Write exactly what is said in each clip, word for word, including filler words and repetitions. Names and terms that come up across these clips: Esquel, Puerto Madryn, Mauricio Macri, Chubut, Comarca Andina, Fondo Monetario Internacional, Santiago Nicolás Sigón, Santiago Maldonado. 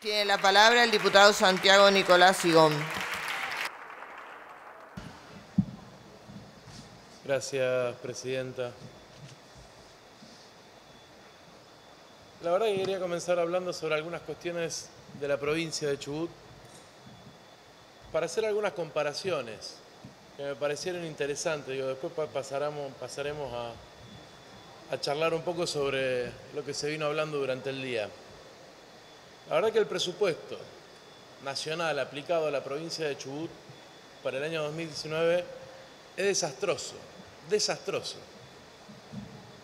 Tiene la palabra el diputado Santiago Nicolás Sigón. Gracias, presidenta. La verdad que quería comenzar hablando sobre algunas cuestiones de la provincia de Chubut para hacer algunas comparaciones que me parecieron interesantes. Digo, después pasaremos, pasaremos a, a charlar un poco sobre lo que se vino hablando durante el día. La verdad que el presupuesto nacional aplicado a la provincia de Chubut para el año dos mil diecinueve es desastroso, desastroso.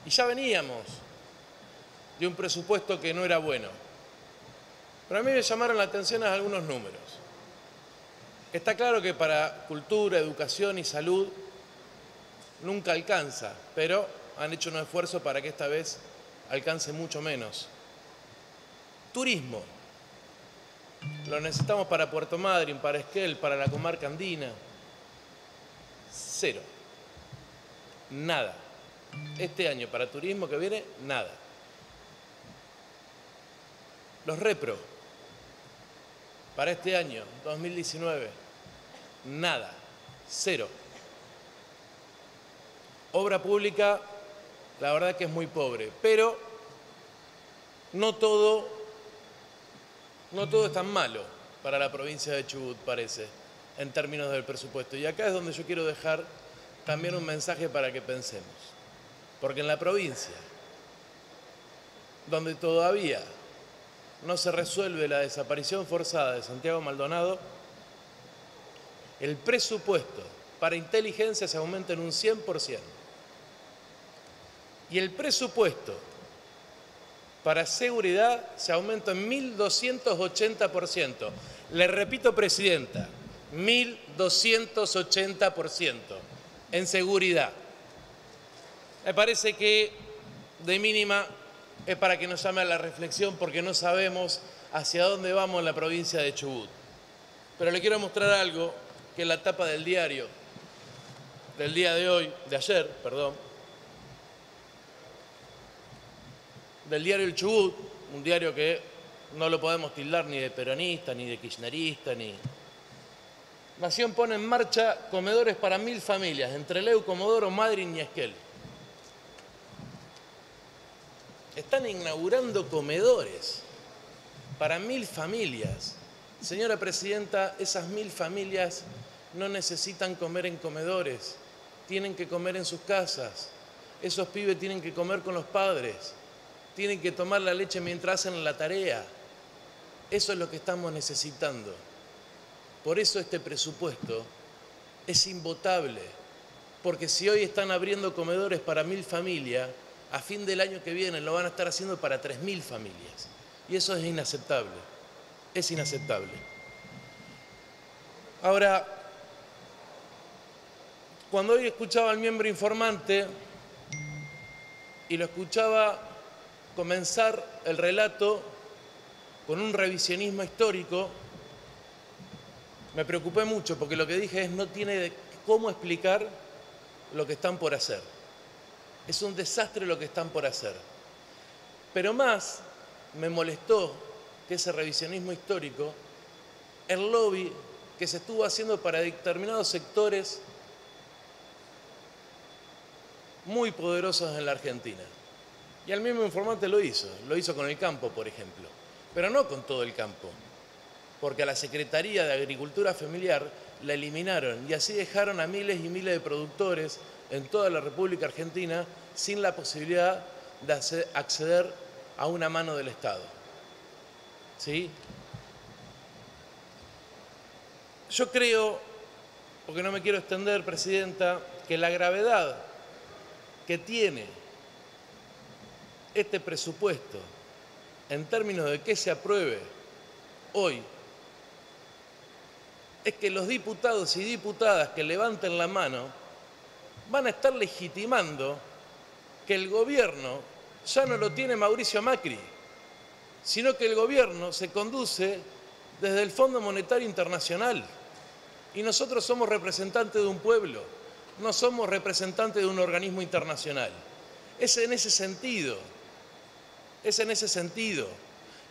Y ya veníamos de un presupuesto que no era bueno. Pero a mí me llamaron la atención a algunos números. Está claro que para cultura, educación y salud nunca alcanza, pero han hecho un esfuerzo para que esta vez alcance mucho menos. Turismo. Lo necesitamos para Puerto Madryn, para Esquel, para la Comarca Andina. Cero. Nada. Este año, para turismo que viene, nada. Los repro. Para este año, dos mil diecinueve, nada. Cero. Obra pública, la verdad que es muy pobre, pero no todo, no todo es tan malo para la provincia de Chubut, parece, en términos del presupuesto. Y acá es donde yo quiero dejar también un mensaje para que pensemos. Porque en la provincia, donde todavía no se resuelve la desaparición forzada de Santiago Maldonado, el presupuesto para inteligencia se aumenta en un cien por ciento. Y el presupuesto para seguridad se aumenta en mil doscientos ochenta por ciento. Le repito, presidenta, mil doscientos ochenta por ciento en seguridad. Me parece que de mínima es para que nos llame a la reflexión, porque no sabemos hacia dónde vamos en la provincia de Chubut. Pero le quiero mostrar algo que en la tapa del diario, del día de hoy, de ayer, perdón, del diario El Chubut, un diario que no lo podemos tildar ni de peronista, ni de kirchnerista, ni... Nación pone en marcha comedores para mil familias, entre Leu, Comodoro, Madryn y Esquel. Están inaugurando comedores para mil familias. Señora presidenta, esas mil familias no necesitan comer en comedores, tienen que comer en sus casas. Esos pibes tienen que comer con los padres. Tienen que tomar la leche mientras hacen la tarea. Eso es lo que estamos necesitando. Por eso este presupuesto es invotable. Porque si hoy están abriendo comedores para mil familias, a fin del año que viene lo van a estar haciendo para tres mil familias. Y eso es inaceptable. Es inaceptable. Ahora, cuando hoy escuchaba al miembro informante y lo escuchaba comenzar el relato con un revisionismo histórico, me preocupé mucho, porque lo que dije es: no tiene cómo explicar lo que están por hacer. Es un desastre lo que están por hacer. Pero más me molestó que ese revisionismo histórico, el lobby que se estuvo haciendo para determinados sectores muy poderosos en la Argentina. Y el mismo informante lo hizo, lo hizo con el campo, por ejemplo, pero no con todo el campo, porque a la Secretaría de Agricultura Familiar la eliminaron y así dejaron a miles y miles de productores en toda la República Argentina sin la posibilidad de acceder a una mano del Estado. ¿Sí? Yo creo, porque no me quiero extender, presidenta, que la gravedad que tiene este presupuesto, en términos de que se apruebe hoy, es que los diputados y diputadas que levanten la mano van a estar legitimando que el gobierno ya no lo tiene Mauricio Macri, sino que el gobierno se conduce desde el Fondo Monetario Internacional. Y nosotros somos representantes de un pueblo, no somos representantes de un organismo internacional. Es en ese sentido. Es en ese sentido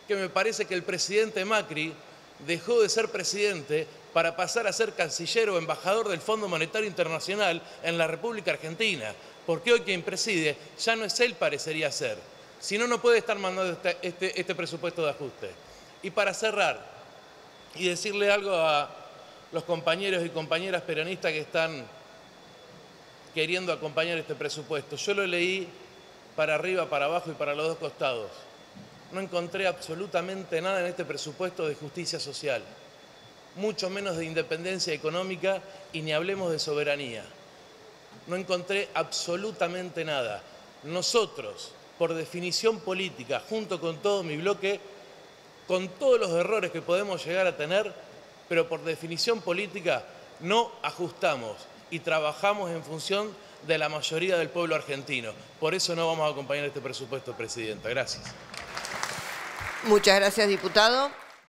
que me parece que el presidente Macri dejó de ser presidente para pasar a ser canciller o embajador del Fondo Monetario Internacional en la República Argentina, porque hoy quien preside ya no es él, parecería ser. Si no, no puede estar mandando este, este, este presupuesto de ajuste. Y para cerrar, y decirle algo a los compañeros y compañeras peronistas que están queriendo acompañar este presupuesto, yo lo leí para arriba, para abajo y para los dos costados. No encontré absolutamente nada en este presupuesto de justicia social, mucho menos de independencia económica y ni hablemos de soberanía. No encontré absolutamente nada. Nosotros, por definición política, junto con todo mi bloque, con todos los errores que podemos llegar a tener, pero por definición política no ajustamos y trabajamos en función de la mayoría del pueblo argentino. Por eso no vamos a acompañar este presupuesto, Presidenta. Gracias. Muchas gracias, diputado.